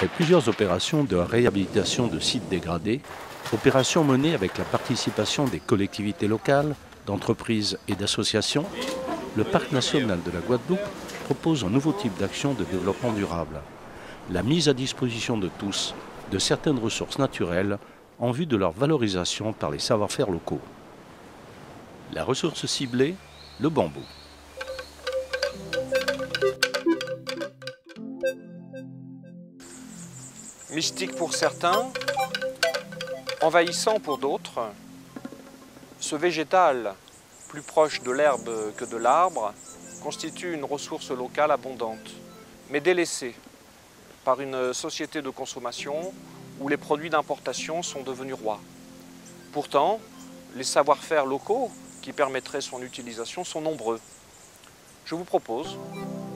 Après plusieurs opérations de réhabilitation de sites dégradés, opérations menées avec la participation des collectivités locales, d'entreprises et d'associations, le Parc national de la Guadeloupe propose un nouveau type d'action de développement durable, la mise à disposition de tous de certaines ressources naturelles en vue de leur valorisation par les savoir-faire locaux. La ressource ciblée, le bambou. Mystique pour certains, envahissant pour d'autres, ce végétal, plus proche de l'herbe que de l'arbre, constitue une ressource locale abondante, mais délaissée par une société de consommation où les produits d'importation sont devenus rois. Pourtant, les savoir-faire locaux qui permettraient son utilisation sont nombreux. Je vous propose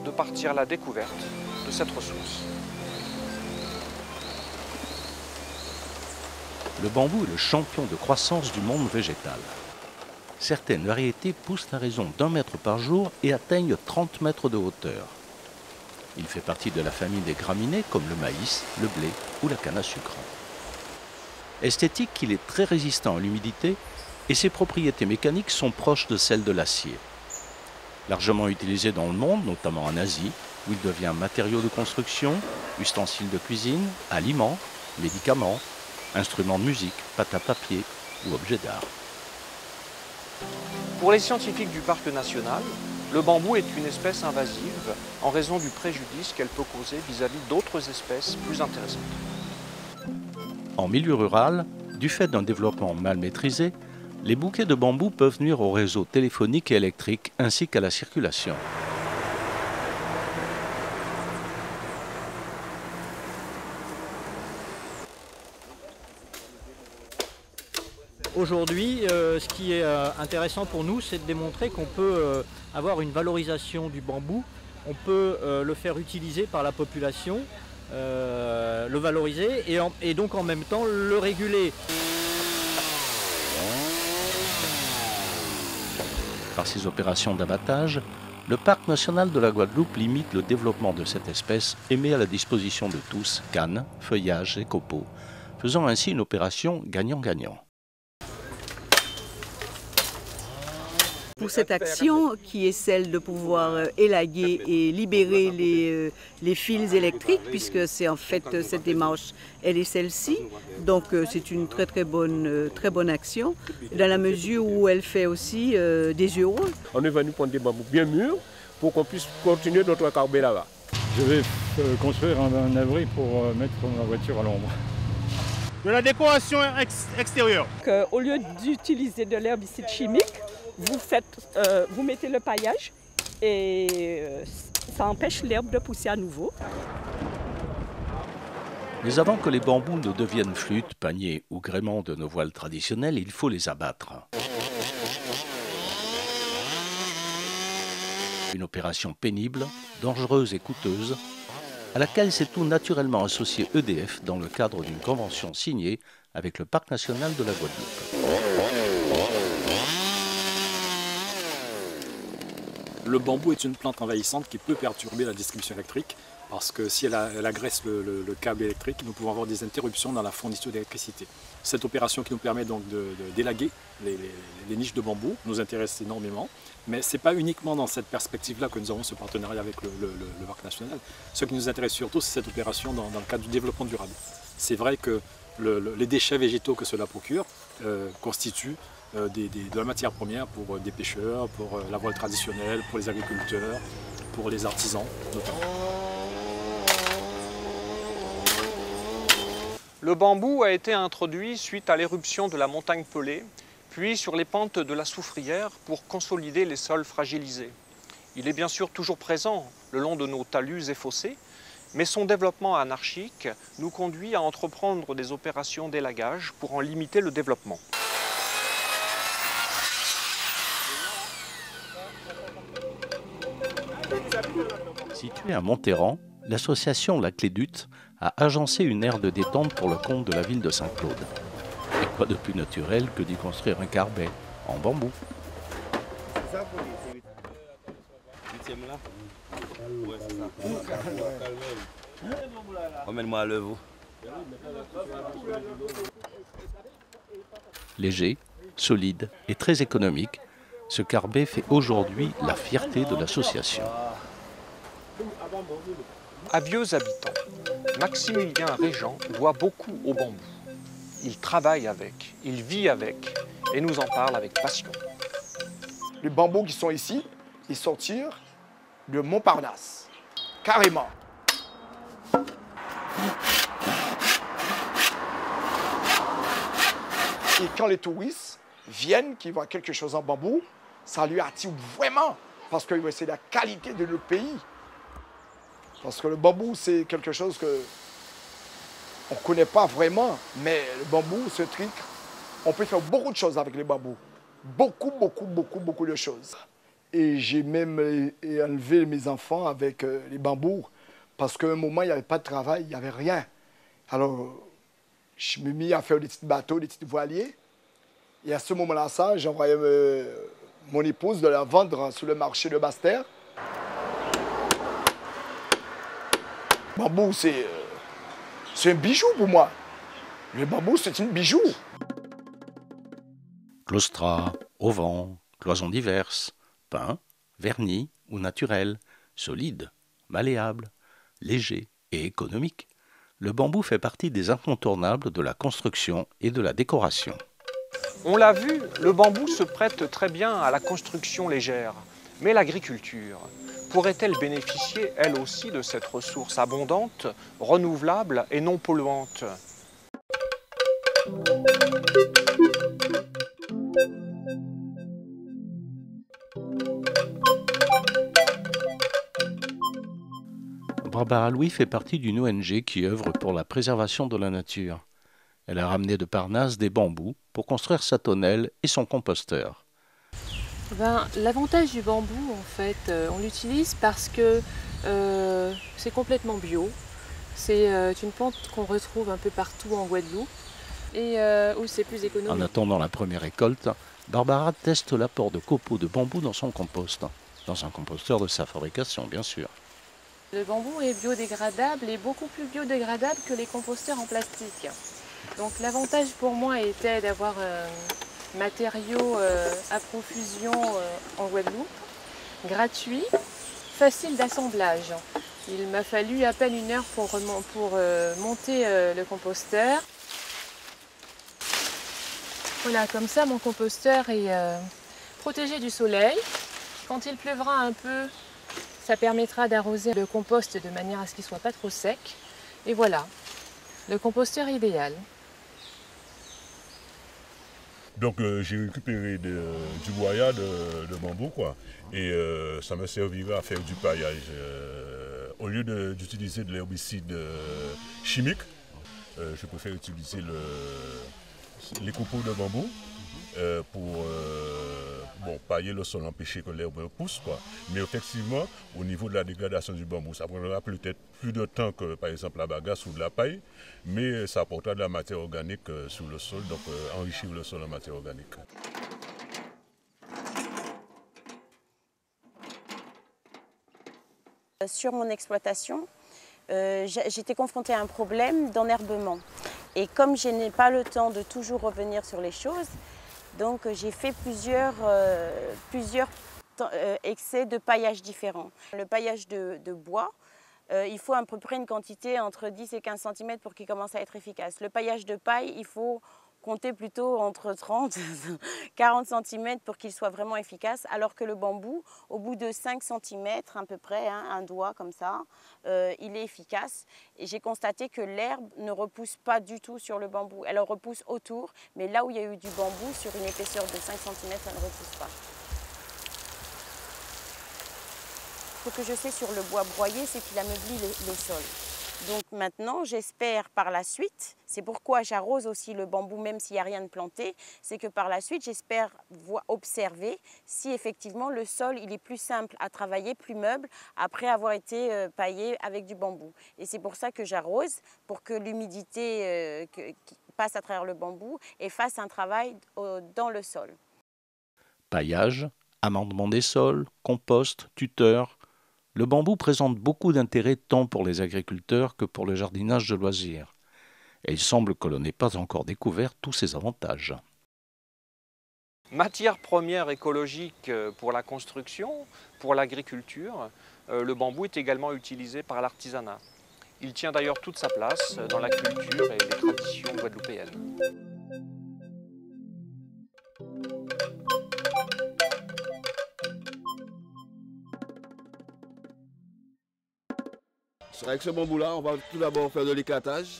de partir à la découverte de cette ressource. Le bambou est le champion de croissance du monde végétal. Certaines variétés poussent à raison d'1 mètre par jour et atteignent 30 mètres de hauteur. Il fait partie de la famille des graminées comme le maïs, le blé ou la canne à sucre. Esthétique, il est très résistant à l'humidité et ses propriétés mécaniques sont proches de celles de l'acier. Largement utilisé dans le monde, notamment en Asie, où il devient matériau de construction, ustensile de cuisine, aliment, médicament, instruments de musique, pâte à papier ou objet d'art. Pour les scientifiques du parc national, le bambou est une espèce invasive en raison du préjudice qu'elle peut causer vis-à-vis d'autres espèces plus intéressantes. En milieu rural, du fait d'un développement mal maîtrisé, les bouquets de bambou peuvent nuire au réseau téléphonique et électrique ainsi qu'à la circulation. Aujourd'hui, ce qui est intéressant pour nous, c'est de démontrer qu'on peut avoir une valorisation du bambou, on peut le faire utiliser par la population, le valoriser et donc en même temps le réguler. Par ces opérations d'abattage, le Parc national de la Guadeloupe limite le développement de cette espèce et met à la disposition de tous cannes, feuillages et copeaux, faisant ainsi une opération gagnant-gagnant. Pour cette action, qui est celle de pouvoir élaguer et libérer les fils électriques, puisque c'est en fait cette démarche, elle est celle-ci. Donc c'est une très bonne action, dans la mesure où elle fait aussi des euros. On est venu prendre des bambous bien mûrs pour qu'on puisse continuer notre carbet là-bas. Je vais construire un abri pour mettre ma voiture à l'ombre. De la décoration extérieure. Au lieu d'utiliser de l'herbicide chimique, vous mettez le paillage et ça empêche l'herbe de pousser à nouveau. Mais avant que les bambous ne deviennent flûtes, paniers ou gréments de nos voiles traditionnelles, il faut les abattre. Une opération pénible, dangereuse et coûteuse, à laquelle s'est tout naturellement associé EDF dans le cadre d'une convention signée avec le Parc national de la Guadeloupe. Le bambou est une plante envahissante qui peut perturber la distribution électrique parce que si elle agresse le câble électrique, nous pouvons avoir des interruptions dans la fourniture d'électricité. Cette opération qui nous permet donc d'élaguer les niches de bambou nous intéresse énormément, mais ce n'est pas uniquement dans cette perspective-là que nous avons ce partenariat avec le parc national. Ce qui nous intéresse surtout, c'est cette opération dans le cadre du développement durable. C'est vrai que les déchets végétaux que cela procure constituent de la matière première pour des pêcheurs, pour la voile traditionnelle, pour les agriculteurs, pour les artisans notamment. Le bambou a été introduit suite à l'éruption de la montagne Pelée, puis sur les pentes de la Soufrière pour consolider les sols fragilisés. Il est bien sûr toujours présent le long de nos talus et fossés, mais son développement anarchique nous conduit à entreprendre des opérations d'élagage pour en limiter le développement. Située à Monterrand, l'association La Clé Dut a agencé une aire de détente pour le compte de la ville de Saint-Claude. Et quoi de plus naturel que d'y construire un carbet en bambou. Emmène-moi le veau. Léger, solide et très économique, ce carbet fait aujourd'hui la fierté de l'association. Avieux habitants, Maximilien Régent doit beaucoup au bambou. Il travaille avec, il vit avec et nous en parle avec passion. Les bambous qui sont ici, ils sortirent de Montparnasse, carrément. Et quand les touristes viennent, qu'ils voient quelque chose en bambou, ça lui attire vraiment, parce que c'est la qualité de notre pays. Parce que le bambou, c'est quelque chose que on ne connaît pas vraiment, mais le bambou, ce truc, on peut faire beaucoup de choses avec les bambous. Beaucoup, beaucoup, beaucoup, beaucoup de choses. Et j'ai même enlevé mes enfants avec les bambous, parce qu'à un moment, il n'y avait pas de travail, il n'y avait rien. Alors, je me mis à faire des petits bateaux, des petits voiliers. Et à ce moment-là, ça, j'envoyais mon épouse de la vendre sur le marché de Bastère. Bambou, c'est un bijou pour moi. Le bambou, c'est un bijou. Claustra, auvent, cloisons diverses, pain, vernis ou naturel, solide, malléable, léger et économique. Le bambou fait partie des incontournables de la construction et de la décoration. On l'a vu, le bambou se prête très bien à la construction légère. Mais l'agriculture pourrait-elle bénéficier, elle aussi, de cette ressource abondante, renouvelable et non polluante? Barbara Louis fait partie d'une ONG qui œuvre pour la préservation de la nature. Elle a ramené de Parnasse des bambous pour construire sa tonnelle et son composteur. Ben, l'avantage du bambou, en fait, on l'utilise parce que c'est complètement bio. C'est une plante qu'on retrouve un peu partout en Guadeloupe et où c'est plus économique. En attendant la première récolte, Barbara teste l'apport de copeaux de bambou dans son compost, dans un composteur de sa fabrication, bien sûr. Le bambou est biodégradable et beaucoup plus biodégradable que les composteurs en plastique. Donc l'avantage pour moi était d'avoir matériaux à profusion en Guadeloupe, gratuits, faciles d'assemblage. Il m'a fallu à peine une heure pour monter le composteur. Voilà, comme ça mon composteur est protégé du soleil. Quand il pleuvra un peu, ça permettra d'arroser le compost de manière à ce qu'il ne soit pas trop sec. Et voilà, le composteur idéal. Donc j'ai récupéré du boyat de bambou, quoi. Et ça me servira à faire du paillage. Au lieu d'utiliser de l'herbicide chimique, je préfère utiliser les copeaux de bambou pour pailler le sol, empêcher que l'herbe pousse, quoi. Mais effectivement, au niveau de la dégradation du bambou, ça prendra peut-être plus de temps que par exemple la bagasse ou de la paille, mais ça apportera de la matière organique sur le sol, donc enrichir le sol en matière organique. Sur mon exploitation, j'étais confrontée à un problème d'enherbement. Et comme je n'ai pas le temps de toujours revenir sur les choses, donc j'ai fait plusieurs excès de paillage différents. Le paillage de bois, il faut à peu près une quantité entre 10 et 15 cm pour qu'il commence à être efficace. Le paillage de paille, il faut compter plutôt entre 30 et 40 cm pour qu'il soit vraiment efficace, alors que le bambou, au bout de 5 cm à peu près, hein, un doigt comme ça, il est efficace. Et j'ai constaté que l'herbe ne repousse pas du tout sur le bambou. Elle repousse autour, mais là où il y a eu du bambou, sur une épaisseur de 5 cm, ça ne repousse pas. Ce que je sais sur le bois broyé, c'est qu'il ameublit le sol. Donc maintenant, j'espère par la suite, c'est pourquoi j'arrose aussi le bambou même s'il n'y a rien de planté, c'est que par la suite, j'espère observer si effectivement le sol il est plus simple à travailler, plus meuble, après avoir été paillé avec du bambou. Et c'est pour ça que j'arrose, pour que l'humidité qui passe à travers le bambou et fasse un travail dans le sol. Paillage, amendement des sols, compost, tuteur, Le bambou présente beaucoup d'intérêt tant pour les agriculteurs que pour le jardinage de loisirs. Et il semble que l'on n'ait pas encore découvert tous ses avantages. Matière première écologique pour la construction, pour l'agriculture, le bambou est également utilisé par l'artisanat. Il tient d'ailleurs toute sa place dans la culture et les traditions guadeloupéennes. Avec ce bambou-là, on va tout d'abord faire de l'éclatage.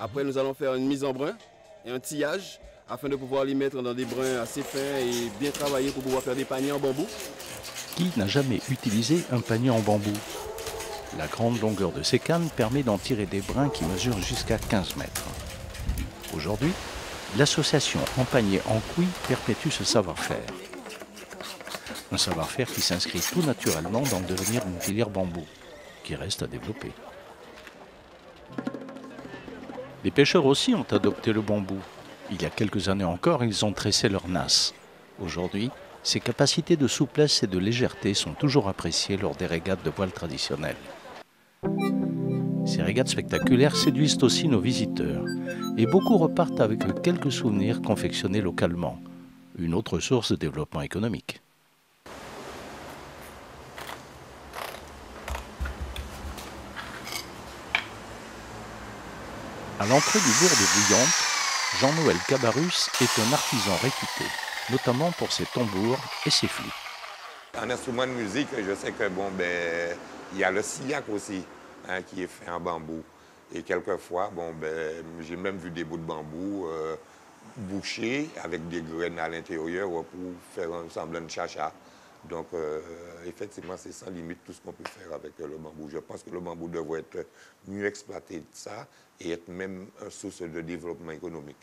Après, nous allons faire une mise en brun et un tillage afin de pouvoir les mettre dans des brins assez fins et bien travaillés pour pouvoir faire des paniers en bambou. Qui n'a jamais utilisé un panier en bambou? La grande longueur de ces cannes permet d'en tirer des brins qui mesurent jusqu'à 15 mètres. Aujourd'hui, l'association En Panier en Couilles perpétue ce savoir-faire. Un savoir-faire qui s'inscrit tout naturellement dans le devenir d'une filière bambou, qui reste à développer. Les pêcheurs aussi ont adopté le bambou. Il y a quelques années encore, ils ont tressé leur nasse. Aujourd'hui, ses capacités de souplesse et de légèreté sont toujours appréciées lors des régates de voile traditionnelles. Ces régates spectaculaires séduisent aussi nos visiteurs et beaucoup repartent avec quelques souvenirs confectionnés localement, une autre source de développement économique. À l'entrée du bourg de Bouillante, Jean-Noël Cabarus est un artisan réputé, notamment pour ses tambours et ses flûtes. En instrument de musique, je sais que bon, ben, il y a le sillac aussi, hein, qui est fait en bambou. Et quelquefois, bon, ben, j'ai même vu des bouts de bambou bouchés avec des graines à l'intérieur pour faire un semblant de chacha. Donc, effectivement, c'est sans limite tout ce qu'on peut faire avec le bambou. Je pense que le bambou devrait être mieux exploité de ça et être même une source de développement économique.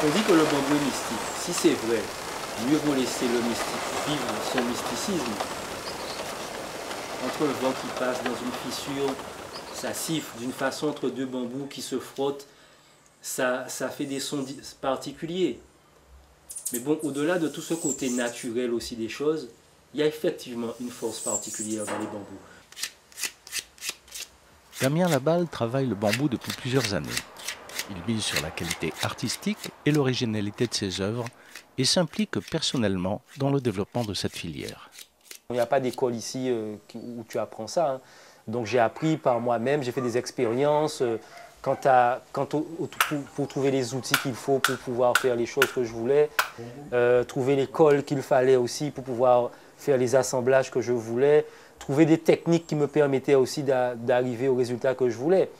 On dit que le bambou est mystique. Si c'est vrai, mieux vaut laisser le mystique vivre son mysticisme. Entre le vent qui passe dans une fissure, ça siffle d'une façon entre deux bambous qui se frottent, ça fait des sons particuliers. Mais bon, au-delà de tout ce côté naturel aussi des choses, il y a effectivement une force particulière dans les bambous. Damien Laballe travaille le bambou depuis plusieurs années. Il mise sur la qualité artistique et l'originalité de ses œuvres et s'implique personnellement dans le développement de cette filière. Il n'y a pas d'école ici où tu apprends ça, hein. Donc j'ai appris par moi-même, j'ai fait des expériences pour trouver les outils qu'il faut pour pouvoir faire les choses que je voulais, trouver les cols qu'il fallait aussi pour pouvoir faire les assemblages que je voulais, trouver des techniques qui me permettaient aussi d'arriver au résultat que je voulais.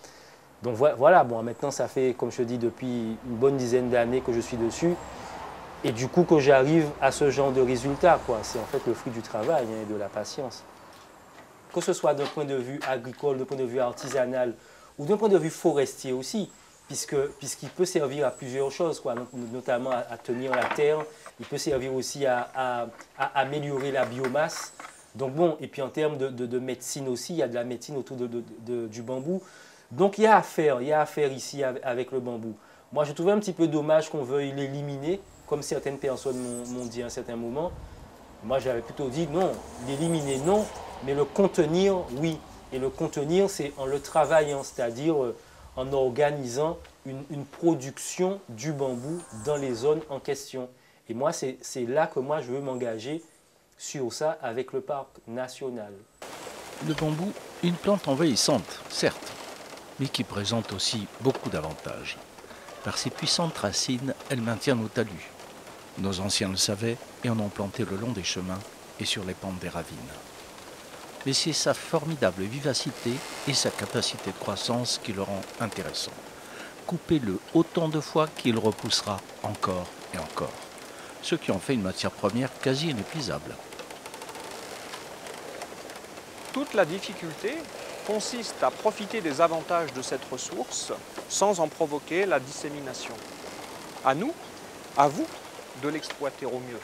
Donc voilà, bon, maintenant ça fait, comme je te dis, depuis une bonne dizaine d'années que je suis dessus et du coup que j'arrive à ce genre de résultat, quoi. C'est en fait le fruit du travail, hein, et de la patience. Que ce soit d'un point de vue agricole, d'un point de vue artisanal ou d'un point de vue forestier aussi, puisqu'il peut servir à plusieurs choses, quoi, notamment à tenir la terre, il peut servir aussi à améliorer la biomasse. Donc bon, et puis en termes de médecine aussi, il y a de la médecine autour du bambou. Donc il y a à faire ici avec le bambou. Moi je trouvais un petit peu dommage qu'on veuille l'éliminer, comme certaines personnes m'ont dit à un certain moment. Moi j'avais plutôt dit non, l'éliminer non, mais le contenir oui. Et le contenir c'est en le travaillant, c'est-à-dire en organisant une production du bambou dans les zones en question. Et moi c'est là que moi je veux m'engager sur ça avec le parc national. Le bambou, une plante envahissante, certes, mais qui présente aussi beaucoup d'avantages. Par ses puissantes racines, elle maintient nos talus. Nos anciens le savaient et en ont planté le long des chemins et sur les pentes des ravines. Mais c'est sa formidable vivacité et sa capacité de croissance qui le rend intéressant. Coupez-le autant de fois qu'il repoussera encore et encore, ce qui en fait une matière première quasi inépuisable. Toute la difficulté consiste à profiter des avantages de cette ressource sans en provoquer la dissémination. À nous, à vous, de l'exploiter au mieux.